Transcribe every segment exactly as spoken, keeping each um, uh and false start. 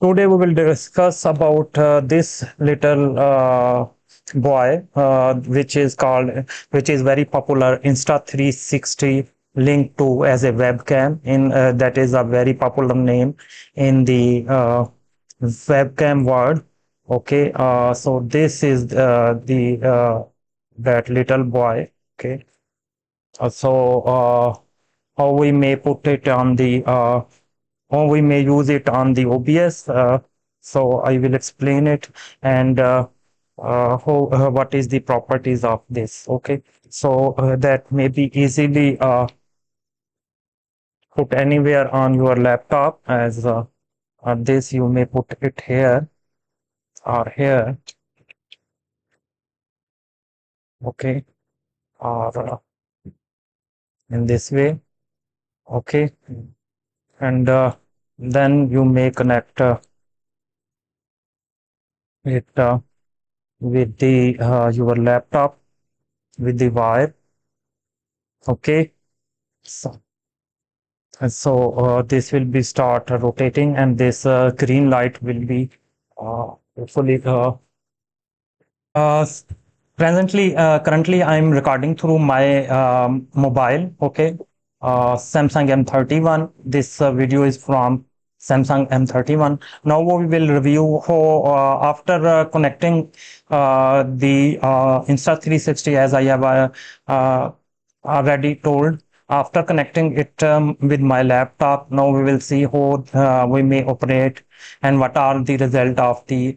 Today we will discuss about uh, this little uh, boy uh, which is called which is very popular Insta three sixty Link two as a webcam. In uh, that is a very popular name in the uh, webcam world. Okay, uh, so this is uh, the uh, that little boy. Okay, uh, so uh, how we may put it on the uh, how we may use it on the O B S. Uh, so I will explain it and uh, uh, how uh, what is the properties of this. Okay, so uh, that may be easily uh, put anywhere on your laptop as uh, uh, this. You may put it here or here. Okay, or uh, in this way. Okay, and uh, then you may connect uh, it uh, with the uh, your laptop with the wire. Okay, so and so uh, this will be start rotating, and this uh, green light will be uh, hopefully uh, uh, presently uh, currently I am recording through my um, mobile. Okay, uh Samsung M thirty-one. This uh, video is from Samsung M thirty-one. Now we will review how uh, after uh, connecting uh, the uh, Insta three sixty, as I have uh, uh, already told, after connecting it um, with my laptop. Now we will see how uh, we may operate and what are the result of the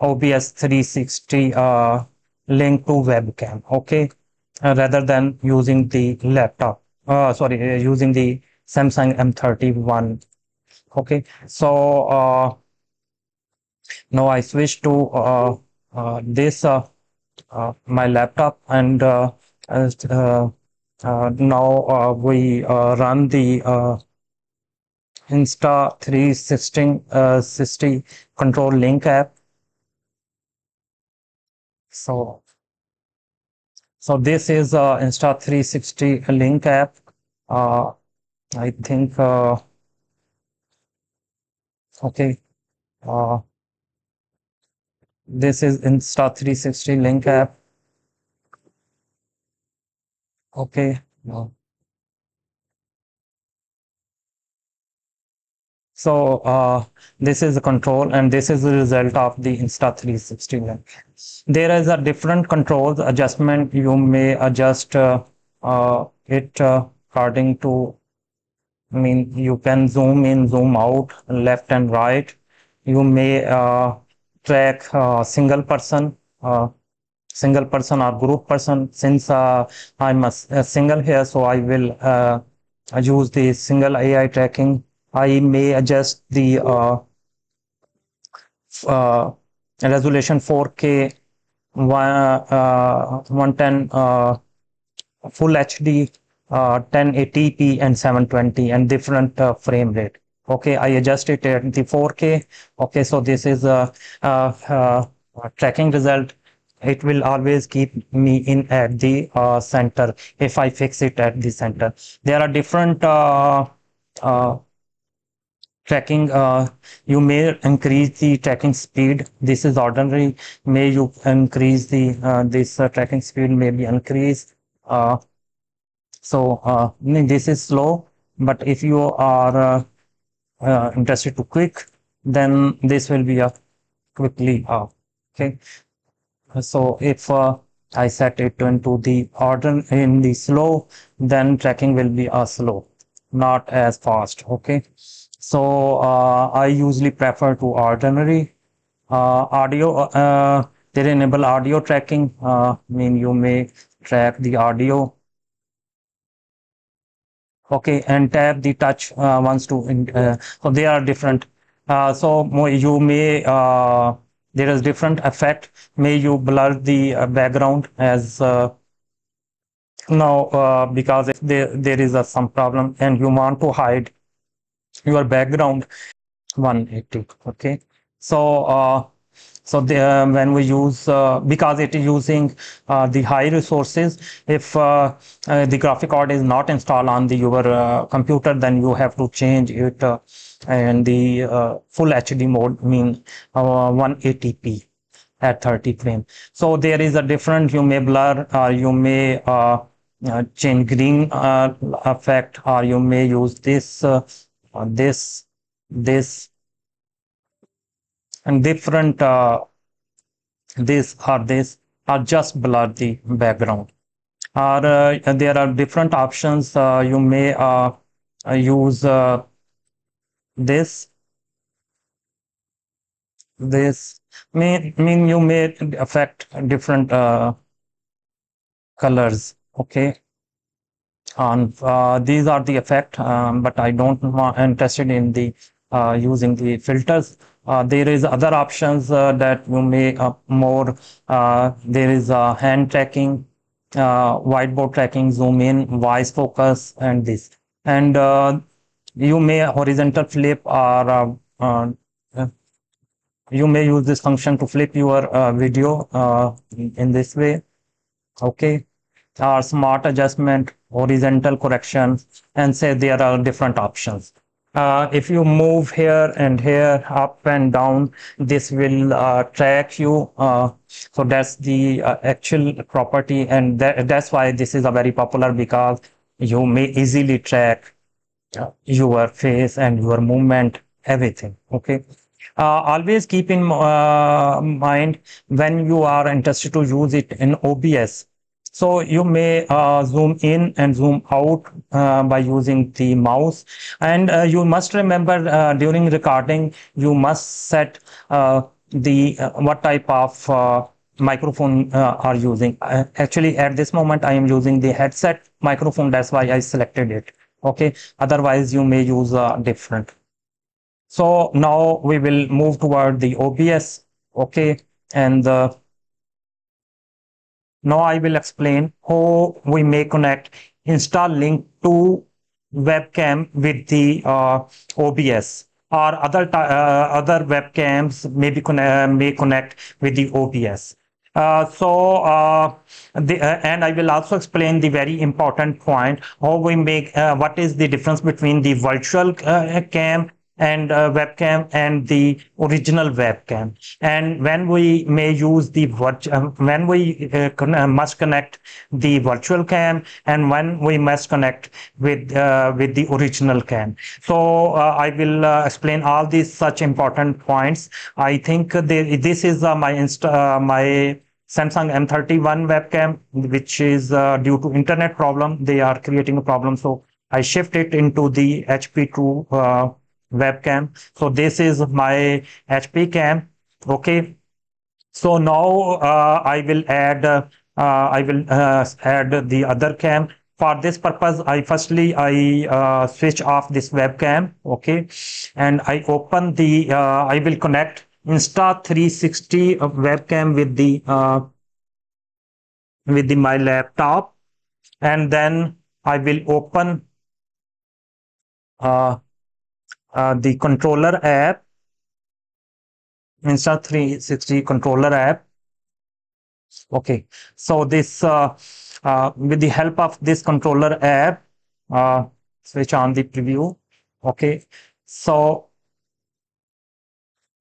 O B S three sixty uh, Link to webcam. Okay, uh, rather than using the laptop. Uh, sorry, uh, using the Samsung M thirty-one. Okay, so uh, now I switch to uh, uh, this uh, uh, my laptop, and uh, uh, uh, now uh, we uh, run the uh, Insta three sixty control link app. So. So this is uh, Insta three sixty Link app. Uh, I think. Uh, okay. Uh, this is Insta three sixty Link app. Okay. No. So uh, this is the control, and this is the result of the Insta three sixty Link. There is a different controls adjustment. You may adjust uh, uh, it uh, according to, I mean, you can zoom in, zoom out, left and right. You may uh, track uh, single person, uh, single person or group person. Since uh, I'm a, a single here, so I will uh, use the single A I tracking. I may adjust the uh, uh, resolution four K, one, uh, one ten uh, full H D, uh, ten eighty p and seven twenty, and different uh, frame rate. Okay, I adjust it at the four K. Okay, so this is a, a, a tracking result. It will always keep me in at the uh, center if I fix it at the center. There are different uh, uh, tracking. Uh, you may increase the tracking speed. This is ordinary. May you increase the uh, this uh, tracking speed, may be increased. Uh, so uh, this is slow, but if you are uh, uh, interested to quick, then this will be a quickly up. Okay, so if uh, I set it into the order in the slow, then tracking will be a slow, not as fast. Okay. So uh, I usually prefer to ordinary uh, audio. Uh, they enable audio tracking. Uh, I mean, you may track the audio. Okay, and tap the touch uh, once to. Uh, so they are different. Uh, so you may uh, there is different effect. May you blur the uh, background as. Uh, now uh, because if there there is a, some problem and you want to hide your background, one eighty. Okay, so uh, so the, uh, when we use uh, because it is using uh, the high resources, if uh, uh, the graphic card is not installed on the your uh, computer, then you have to change it uh, and the uh, full H D mode mean uh, one eighty p at thirty frame. So there is a different, you may blur, or uh, you may uh, uh, change green uh, effect, or you may use this uh, or this this and different uh, this or this, or just blur the background. Or uh, there are different options. Uh, you may uh, use uh, this this mean mean you may affect different uh, colors. Okay, and uh, these are the effect, um, but I don't want interested in the uh, using the filters. Uh, there is other options uh, that you may uh, more uh, there is uh, hand tracking, uh, whiteboard tracking, zoom in, voice focus, and this, and uh, you may horizontal flip, or uh, uh, you may use this function to flip your uh, video uh, in this way. Okay, or smart adjustment, horizontal correction, and say there are different options. Uh, if you move here and here, up and down, this will uh, track you. Uh, so that's the uh, actual property, and that, that's why this is a very popular, because you may easily track uh, your face and your movement, everything. Okay. Uh, always keep in uh, mind, when you are interested to use it in O B S, so you may uh, zoom in and zoom out uh, by using the mouse, and uh, you must remember uh, during recording you must set uh, the uh, what type of uh, microphone uh, are using. Uh, actually at this moment I am using the headset microphone, that's why I selected it. Okay, otherwise you may use uh, different. So now we will move toward the O B S, okay, and uh, now I will explain how we may connect Insta Link two webcam with the uh, O B S, or other uh, other webcams maybe connect, may connect with the O B S. Uh, so, uh, the, uh, and I will also explain the very important point, how we make, uh, what is the difference between the virtual uh, cam and uh, webcam and the original webcam, and when we may use the virtual, when we uh, con uh, must connect the virtual cam, and when we must connect with uh, with the original cam. So uh, I will uh, explain all these such important points. I think they, this is uh, my insta uh, my Samsung M thirty-one webcam, which is uh, due to internet problem. They are creating a problem, so I shift it into the H P two uh, webcam. So this is my H P cam. Okay, so now uh, I will add uh, I will uh, add the other cam. For this purpose, I firstly I uh, switch off this webcam. Okay, and I open the uh, I will connect Insta three sixty webcam with the uh, with the my laptop, and then I will open uh, Uh, the controller app, Insta three sixty controller app. Okay, so this uh, uh, with the help of this controller app, uh, switch on the preview. Okay, so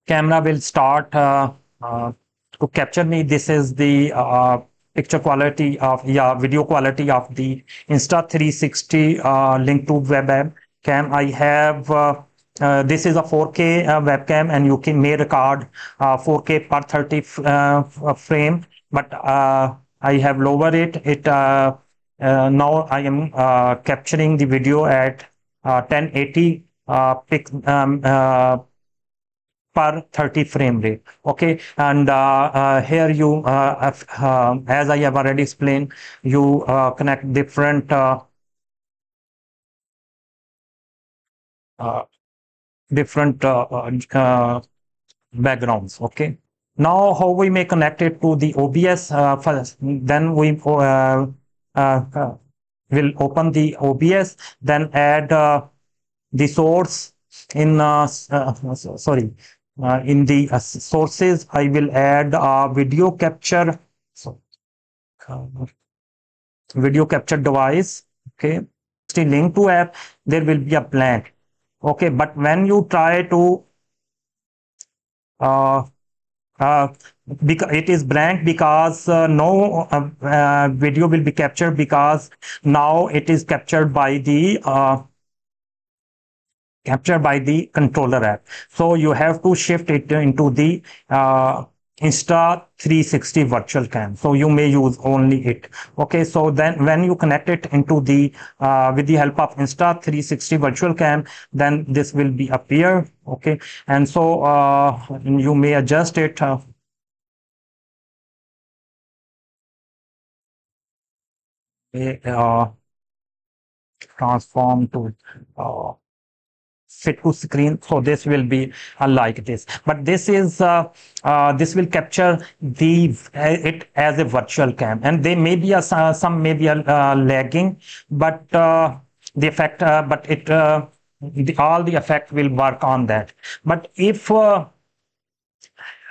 camera will start uh, uh, to capture me. This is the uh, picture quality of, yeah, video quality of the Insta three sixty uh, Link two web app cam. I have uh, Uh, this is a four K uh, webcam, and you can may record uh, four K per thirty uh, frame, but uh, I have lowered it. It uh, uh, now I am uh, capturing the video at uh, ten eighty uh, pic, um, uh, per thirty frame rate. Okay, and uh, uh, here you uh, uh, as I have already explained, you uh, connect different uh, uh, different uh, uh, backgrounds. Okay, now how we may connect it to the O B S uh, first, then we uh, uh, will open the O B S, then add uh, the source in uh, uh, sorry uh, in the uh, sources I will add a video capture, so video capture device. Okay, the Link two app, there will be a blank. Okay, but when you try to uh, uh, it is blank because uh, no uh, uh, video will be captured, because now it is captured by the uh, captured by the controller app. So you have to shift it into the uh, Insta three sixty virtual cam. So you may use only it. Okay, so then when you connect it into the uh, with the help of Insta three sixty virtual cam, then this will be appear. Okay, and so uh, you may adjust it. Uh, uh, transform to uh, fit to screen. So this will be uh, like this, but this is uh, uh, this will capture the uh, it as a virtual cam, and they may be a, uh, some may be a, uh, lagging, but uh, the effect uh, but it uh, the, all the effect will work on that. But if uh,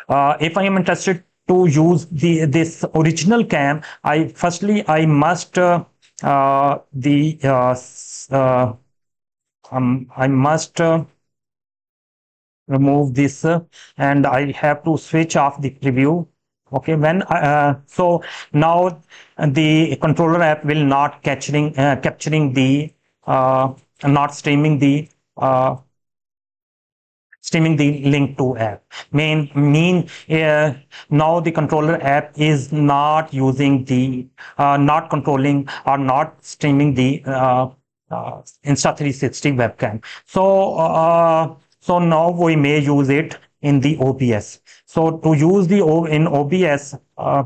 uh, if I am interested to use the this original cam, I firstly I must uh, uh, the uh, uh, Um, I must uh, remove this uh, and I have to switch off the preview. Okay, when uh, so now the controller app will not capturing uh, capturing the uh, not streaming the uh, streaming the Link two app. Mean mean uh, now the controller app is not using the uh, not controlling or not streaming the Uh, Uh, Insta three sixty webcam. So uh, so now we may use it in the O B S. So to use the O in O B S, uh,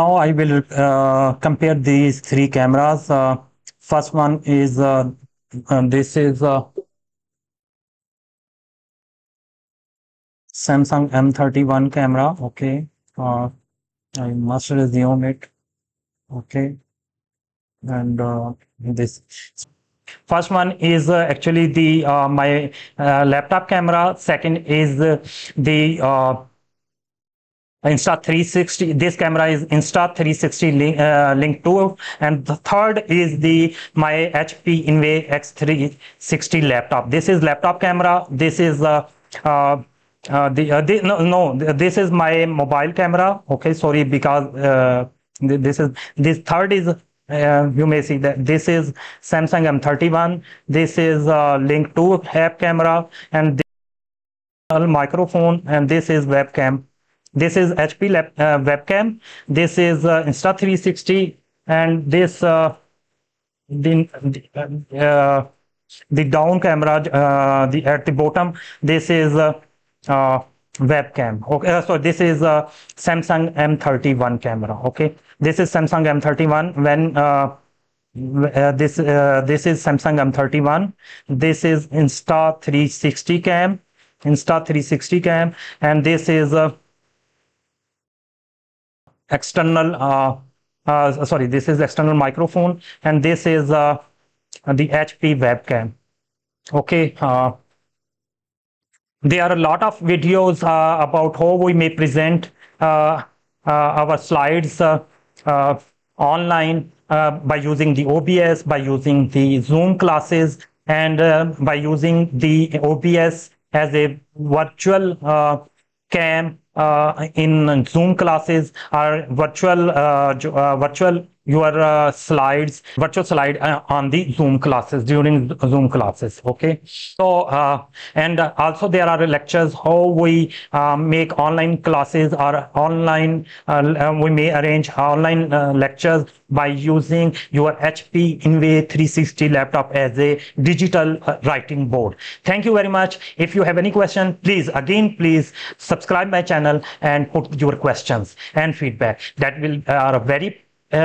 now I will uh, compare these three cameras. Uh, first one is uh, this is uh, Samsung M thirty-one camera. Okay, uh, I must resume it. Okay. And uh, this first one is uh, actually the uh, my uh, laptop camera. Second is uh, the uh, Insta three sixty. This camera is Insta three sixty link, uh, link two, and the third is the my H P Envy X three sixty laptop. This is laptop camera. This is uh, uh, uh, the uh, this, no no. This is my mobile camera. Okay, sorry, because uh, this is this third is. Uh, you may see that this is Samsung M thirty-one, this is uh, Link two app camera, and this is microphone, and this is webcam. This is H P lab, uh, webcam, this is uh, Insta three sixty, and this uh, the, uh, the down camera uh, the, at the bottom, this is uh, uh, webcam. Okay, so this is a Samsung M thirty-one camera. Okay, this is Samsung M thirty-one. When uh, uh, this uh, this is Samsung M thirty-one, this is Insta three sixty cam, Insta three sixty cam, and this is a external. Uh, uh, sorry, this is external microphone, and this is uh, the H P webcam. Okay. Uh, There are a lot of videos uh, about how we may present uh, uh, our slides uh, uh, online uh, by using the O B S, by using the Zoom classes, and uh, by using the O B S as a virtual uh, cam uh, in Zoom classes, or virtual uh, uh, virtual your uh, slides, virtual slide uh, on the Zoom classes, during Zoom classes. Okay, so uh, and also there are lectures how we uh, make online classes, or online uh, we may arrange online uh, lectures by using your H P Envy three sixty laptop as a digital uh, writing board. Thank you very much. If you have any question, please again please subscribe my channel and put your questions and feedback. That will are uh, very Uh,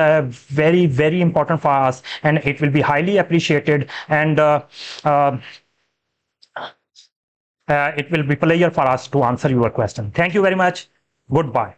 very, very important for us, and it will be highly appreciated, and uh, uh, uh, it will be a pleasure for us to answer your question. Thank you very much. Goodbye.